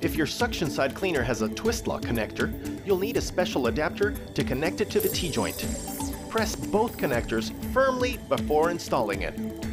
If your suction side cleaner has a twist lock connector, you'll need a special adapter to connect it to the T-joint. Press both connectors firmly before installing it.